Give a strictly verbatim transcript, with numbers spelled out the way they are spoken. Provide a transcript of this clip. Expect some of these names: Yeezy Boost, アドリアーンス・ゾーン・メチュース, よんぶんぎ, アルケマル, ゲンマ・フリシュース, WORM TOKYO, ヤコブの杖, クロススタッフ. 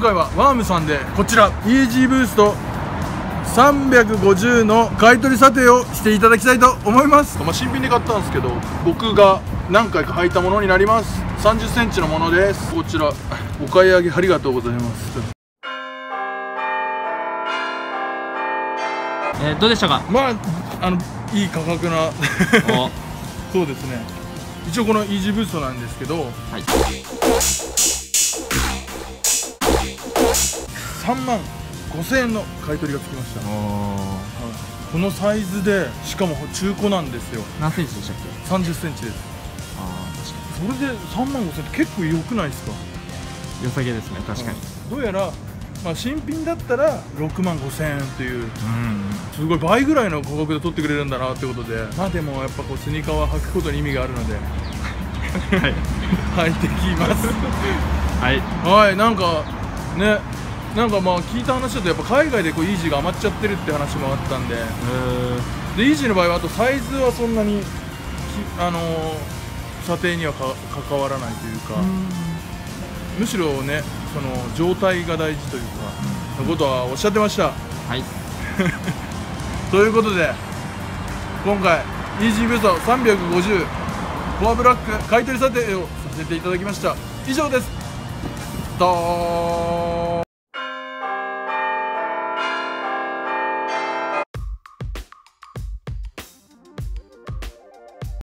今回はワームさんでこちらイージーブーストさんびゃくごじゅうの買取査定をしていただきたいと思います。まあ、新品で買ったんですけど、僕が何回か履いたものになります。さんじゅっセンチのものです。こちらお買い上げありがとうございます。えー、どうでしたか。まあ、あのいい価格なそうですね。一応このイージーブーストなんですけど、はい、さんまんごせんえんの買い取りがつきました。はい、このサイズで、しかも中古なんですよ。何センチでしたっけ。さんじゅっセンチです。ああ、確かに。それでさんまんごせんえんって結構良くないですか。良さげですね、確かに。どうやらまあ新品だったらろくまんごせんえんという、すごい倍ぐらいの価格で取ってくれるんだなってことで、まあでもやっぱこうスニーカーは履くことに意味があるので、はい、履いてきます。はい、はい、なんかね、なんかまあ聞いた話だとやっぱ海外でこうイージーが余っちゃってるって話もあったんで、でイージーの場合はあとサイズはそんなにあのー、査定にはか関わらないというか、むしろね。その状態が大事というかのことはおっしゃってました。はいということで今回イージーブーストさんびゃくごじゅうフォアブラック買取査定をさせていただきました。以上です。どーん。